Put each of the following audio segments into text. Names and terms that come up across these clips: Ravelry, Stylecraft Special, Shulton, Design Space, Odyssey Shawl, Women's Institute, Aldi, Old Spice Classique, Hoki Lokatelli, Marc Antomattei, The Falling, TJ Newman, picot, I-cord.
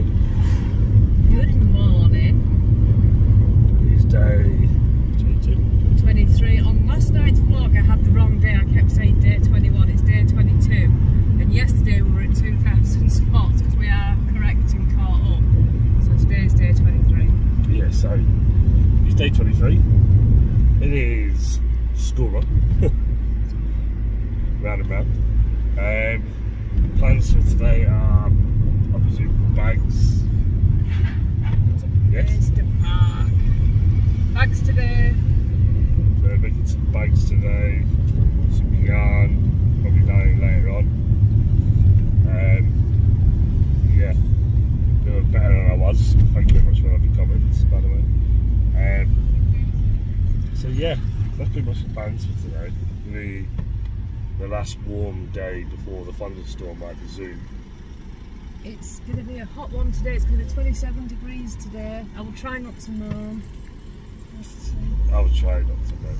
morning. Good morning. It's day 22. 23. On last night's vlog I had the wrong day. I kept saying day 21, it's day 22. And yesterday we were at 2,000 spots because we are correct and caught up. So today is day 23. Yeah, so it's day 23. It is school run. Roundabout. Plans for today are obviously bags. Yes. It's the park. Bags today. So we're making some bags today, some yarn, probably dying later on. Yeah, they were better than I was. Thank you very much for all the comments, by the way. So yeah, that's pretty much the plans for today. The last warm day before the thunderstorm, I presume. It's going to be a hot one today. It's going to be 27 degrees today. I will try not to moan. I'll try not to moan.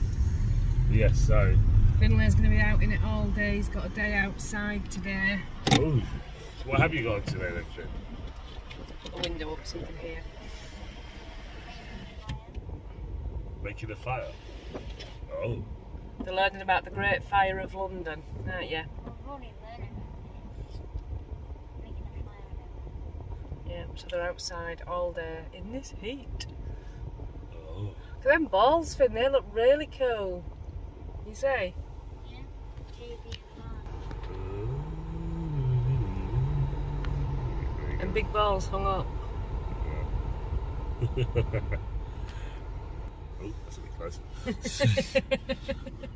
Yes, so Finlay's going to be out in it all day. He's got a day outside today. Oh, so what have you got today then, Finn? Put the window up so you can hear. Making a fire. Oh. They're learning about the Great Fire of London, aren't you? We're only learning about making a fire. Yeah, so they're outside all day in this heat. Oh. Look at them balls, Finn, they look really cool. You say? Yeah, JB. And big balls hung up. Yeah. Oh, that's a bit close.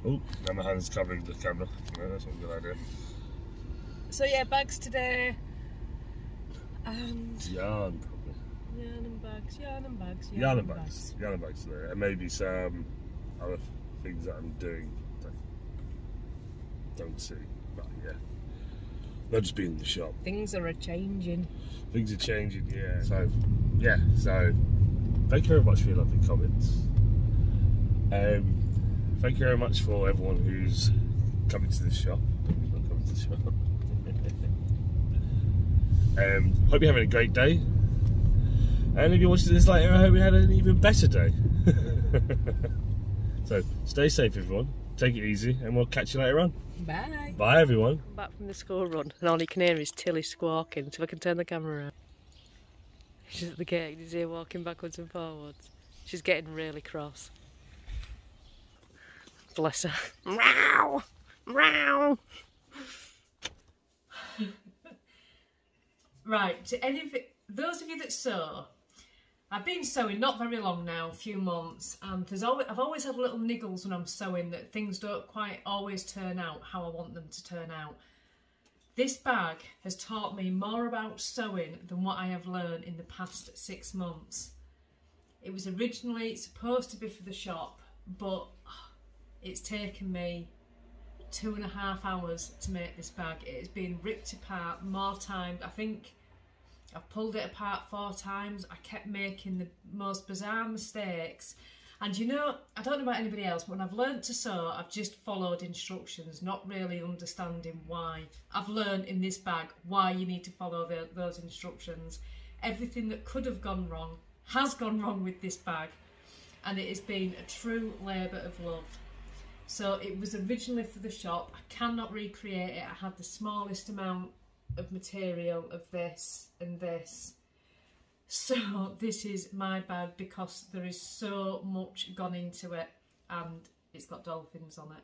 Oh, now my hand's covering the camera. No, that's not a good idea. So yeah, bags today. And yarn, probably. Yarn and bags. Yarn and bags today. And maybe some other things that I'm doing that I don't see. But yeah, they'll just be in the shop. Things are a-changing. Things are changing, yeah. So, yeah, so thank you very much for your lovely comments. Thank you very much for everyone who's coming to the shop. Who's not coming to the shop. Hope you're having a great day. And if you're watching this later, I hope you had an even better day. So stay safe, everyone. Take it easy, and we'll catch you later on. Bye. Bye, everyone. I'm back from the school run, and all you can hear is Tilly squawking. So I can turn the camera around. She's at the gate, you can see her walking backwards and forwards. She's getting really cross. Bless her. Meow! Meow! Right, to any of those of you that sew, I've been sewing not very long now, a few months, and I've always had little niggles when I'm sewing that things don't quite always turn out how I want them to turn out. This bag has taught me more about sewing than what I have learned in the past 6 months. It was originally supposed to be for the shop, but it's taken me 2.5 hours to make this bag. It has been ripped apart more times. I think I've pulled it apart 4 times. I kept making the most bizarre mistakes. And you know, I don't know about anybody else, but when I've learned to sew, I've just followed instructions, not really understanding why. I've learned in this bag why you need to follow those instructions. Everything that could have gone wrong has gone wrong with this bag, and it has been a true labour of love. So it was originally for the shop. I cannot recreate it. I had the smallest amount of material of this and this. So this is my bag because there is so much gone into it, and it's got dolphins on it.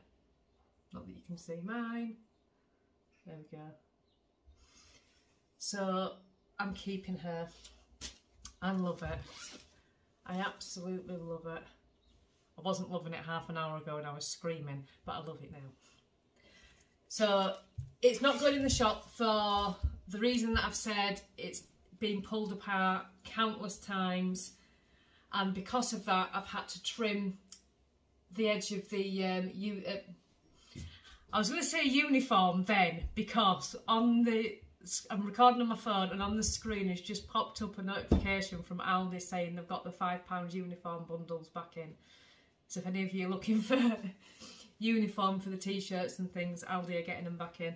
Not that you can see mine. There we go. So I'm keeping her. I love it. I absolutely love it. I wasn't loving it half an hour ago and I was screaming, but I love it now. So it's not going in the shop for the reason that I've said. It's been pulled apart countless times, and because of that I've had to trim the edge of the I was going to say uniform then, because on the I'm recording on my phone and on the screen has just popped up a notification from Aldi saying they've got the £5 uniform bundles back in. So if any of you are looking for uniform for the t-shirts and things, Aldi are getting them back in.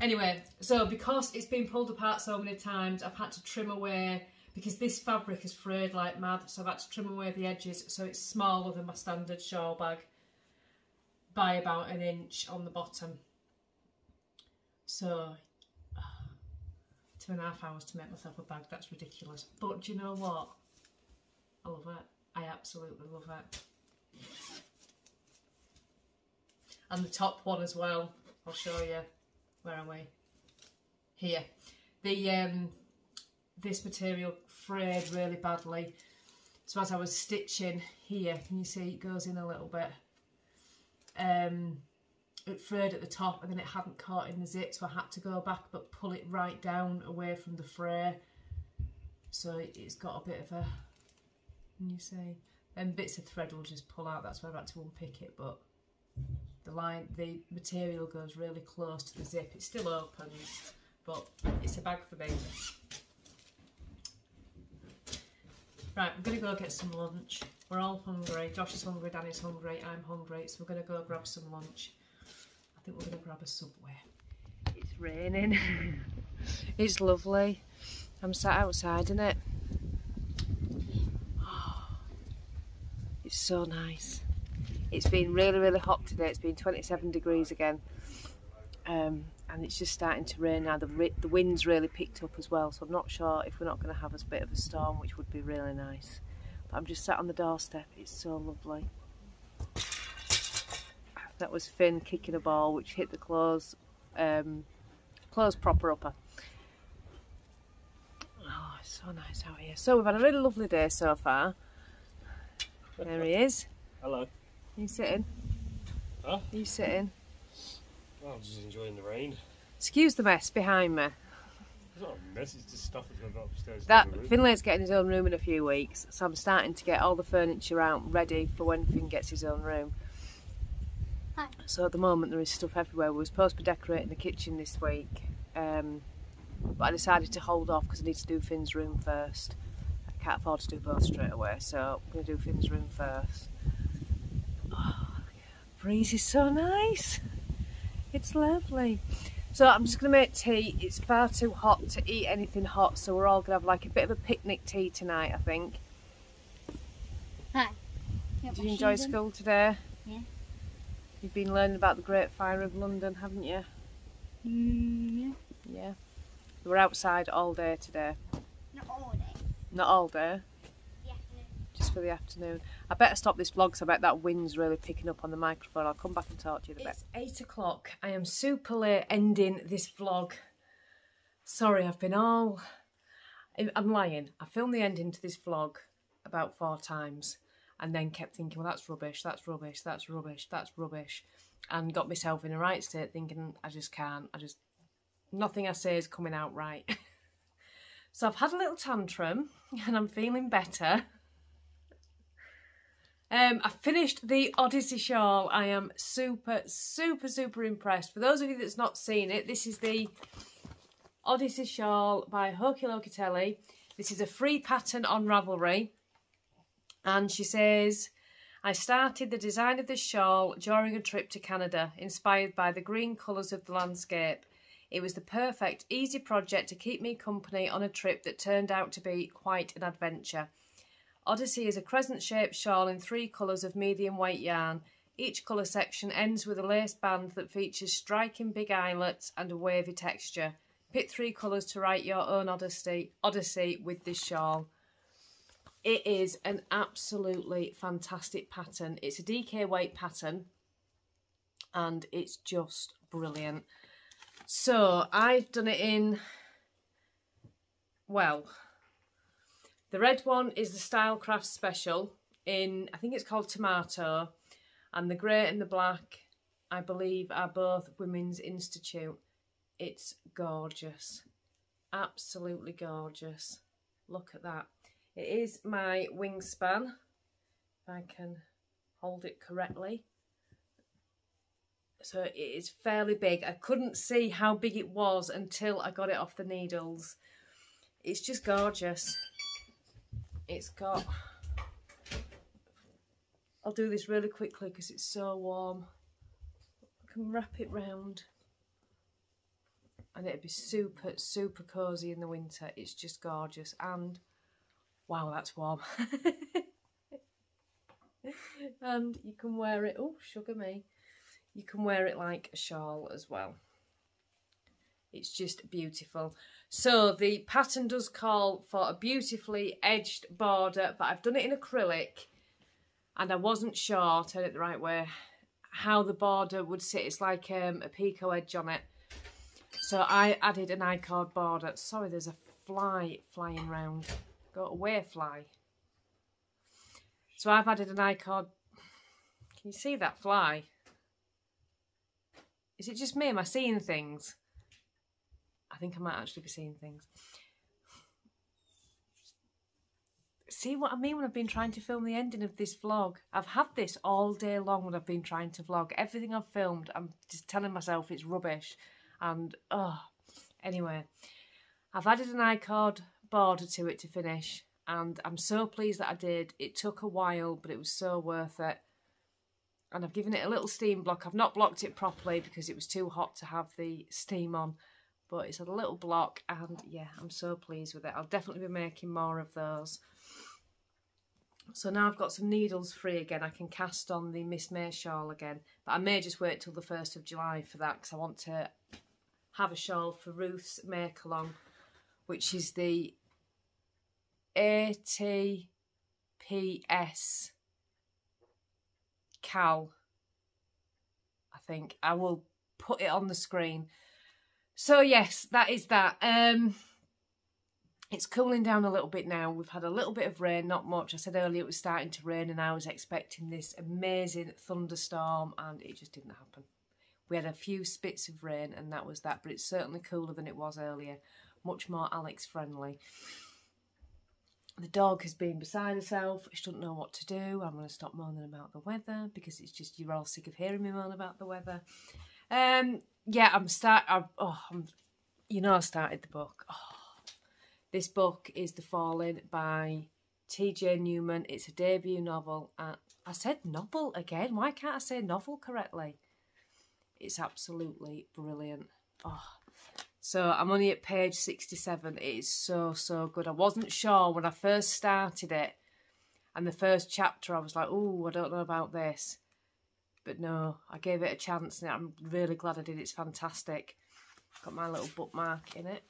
Anyway, so because it's been pulled apart so many times, I've had to trim away, because this fabric is frayed like mad, so I've had to trim away the edges so it's smaller than my standard shawl bag by about 1 inch on the bottom. So 2.5 hours to make myself a bag, that's ridiculous. But do you know what? I love it. I absolutely love it. And the top one as well, I'll show you. Where are we? Here. The this material frayed really badly, so as I was stitching here, can you see it goes in a little bit, it frayed at the top and then it hadn't caught in the zip, so I had to go back but pull it right down away from the fray, so it's got a bit of a, can you see, and bits of thread will just pull out, that's where I had to unpick it, but the line, the material goes really close to the zip, it still opens, but it's a bag for me. Right, I'm going to go get some lunch. We're all hungry. Josh is hungry, Danny's hungry, I'm hungry. So we're going to go grab some lunch. I think we're going to grab a Subway. It's raining. It's lovely. I'm sat outside in it. Oh, it's so nice. It's been really, really hot today. It's been 27 degrees again. And it's just starting to rain now. The wind's really picked up as well, so I'm not sure if we're not going to have a bit of a storm, which would be really nice. But I'm just sat on the doorstep. It's so lovely. That was Finn kicking a ball, which hit the clothes proper upper. Oh, it's so nice out here. So we've had a really lovely day so far. There he is. Hello. Are you sitting? Huh? Are you sitting? Oh, I'm just enjoying the rain. Excuse the mess behind me. It's not a mess, it's just stuff that's got upstairs. Finlay's getting his own room in a few weeks, so I'm starting to get all the furniture out ready for when Finn gets his own room. Hi. So at the moment there is stuff everywhere. We were supposed to be decorating the kitchen this week, but I decided to hold off because I need to do Finn's room first. I can't afford to do both straight away, so I'm going to do Finn's room first. Oh, the breeze is so nice. It's lovely. So I'm just going to make tea. It's far too hot to eat anything hot, so we're all going to have like a bit of a picnic tea tonight, I think. Hi. Did you enjoy school today? Yeah. You've been learning about the Great Fire of London, haven't you? Mm, yeah. Yeah. We were outside all day today. Not all day. Not all day? The afternoon. Just for the afternoon. I better stop this vlog because I bet that wind's really picking up on the microphone. I'll come back and talk to you in a bit. It's 8 o'clock. I am super late ending this vlog. Sorry, I've been all... I'm lying. I filmed the ending to this vlog about 4 times and then kept thinking, well, that's rubbish, that's rubbish, that's rubbish, that's rubbish, and got myself in a right state thinking, I just can't. I just... Nothing I say is coming out right. So I've had a little tantrum and I'm feeling better. I finished the Odyssey shawl. I am super, super, super impressed. For those of you that's not seen it, this is the Odyssey shawl by Hoki Lokatelli. This is a free pattern on Ravelry. And she says, I started the design of this shawl during a trip to Canada, inspired by the green colours of the landscape. It was the perfect, easy project to keep me company on a trip that turned out to be quite an adventure. Odyssey is a crescent-shaped shawl in 3 colours of medium weight yarn. Each colour section ends with a lace band that features striking big eyelets and a wavy texture. Pick 3 colours to write your own Odyssey with this shawl. It is an absolutely fantastic pattern. It's a DK weight pattern and it's just brilliant. So I've done it in, well... The red one is the Stylecraft Special in, I think it's called Tomato, and the grey and the black, I believe, are both Women's Institute. It's gorgeous. Absolutely gorgeous. Look at that. It is my wingspan, if I can hold it correctly. So it is fairly big. I couldn't see how big it was until I got it off the needles. It's just gorgeous. It's got, I'll do this really quickly because it's so warm. can wrap it round and it'd be super, super cosy in the winter. It's just gorgeous. And wow, that's warm. And you can wear it, oh sugar me, you can wear it like a shawl as well. It's just beautiful. So the pattern does call for a beautifully edged border, but I've done it in acrylic and I wasn't sure, turn it the right way, how the border would sit. It's like a picot edge on it. So I added an I-cord border. Sorry, there's a fly flying round. Go away, fly. So I've added an I-cord. Can you see that fly? Is it just me? Am I seeing things? I think I might actually be seeing things. See what I mean when I've been trying to film the ending of this vlog? I've had this all day long when I've been trying to vlog. Everything I've filmed, I'm just telling myself it's rubbish. And, oh, anyway. I've added an I-cord border to it to finish. And I'm so pleased that I did. It took a while, but it was so worth it. And I've given it a little steam block. I've not blocked it properly because it was too hot to have the steam on. But it's a little block, and yeah, I'm so pleased with it. I'll definitely be making more of those. So now I've got some needles free again. I can cast on the Miss May shawl again. But I may just wait till the 1st of July for that, because I want to have a shawl for Ruth's make-along, which is the ATPS Cal, I think. I will put it on the screen. So yes, that is that. It's cooling down a little bit now. We've had a little bit of rain, not much. I said earlier it was starting to rain and I was expecting this amazing thunderstorm and it just didn't happen. We had a few spits of rain and that was that, but it's certainly cooler than it was earlier. Much more Alex friendly. The dog has been beside herself. She doesn't know what to do. I'm going to stop moaning about the weather because it's just, you're all sick of hearing me moan about the weather. Yeah, you know, I started the book. Oh, this book is The Falling by TJ Newman. It's a debut novel. I said novel again. Why can't I say novel correctly? It's absolutely brilliant. Oh, so I'm only at page 67. It is so, so good. I wasn't sure when I first started it, and the first chapter, I was like, oh, I don't know about this. But no, I gave it a chance and I'm really glad I did. It's fantastic. Got my little bookmark in it,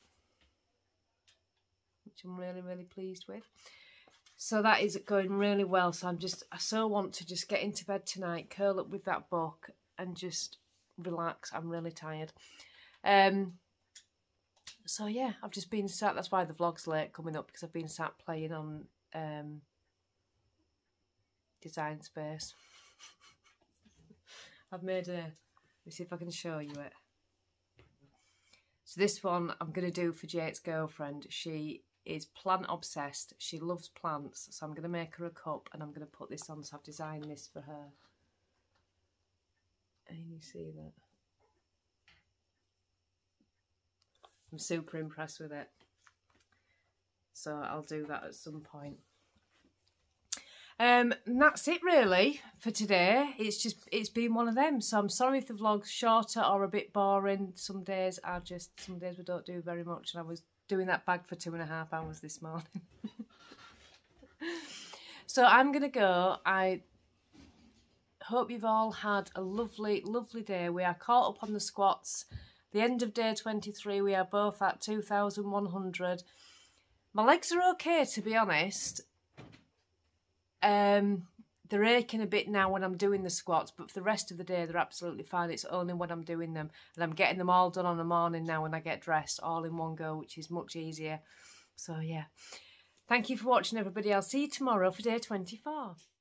which I'm really, really pleased with. So that is going really well. So I so want to just get into bed tonight, curl up with that book and just relax. I'm really tired. So yeah, I've just been sat, that's why the vlog's late coming up, because I've been sat playing on Design Space. I've made a, let me see if I can show you it. So this one I'm going to do for Jade's girlfriend. She is plant obsessed. She loves plants. So I'm going to make her a cup and I'm going to put this on. So I've designed this for her. And you see that. I'm super impressed with it. So I'll do that at some point. And that's it really for today. It's been one of them. So I'm sorry if the vlog's shorter or a bit boring. Some days we don't do very much. And I was doing that bag for 2.5 hours this morning. So I'm going to go. I hope you've all had a lovely, lovely day. We are caught up on the squats. The end of day 23, we are both at 2,100. My legs are okay, to be honest. They're aching a bit now when I'm doing the squats, but for the rest of the day they're absolutely fine. It's only when I'm doing them, and I'm getting them all done on the morning now when I get dressed, all in one go, which is much easier. So yeah, thank you for watching everybody. I'll see you tomorrow for day 24.